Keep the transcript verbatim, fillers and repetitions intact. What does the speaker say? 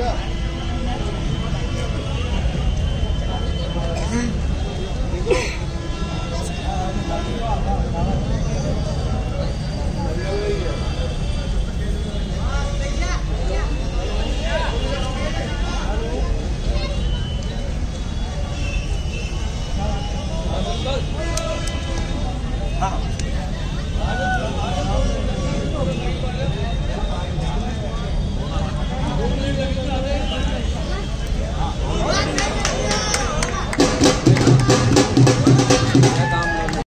up.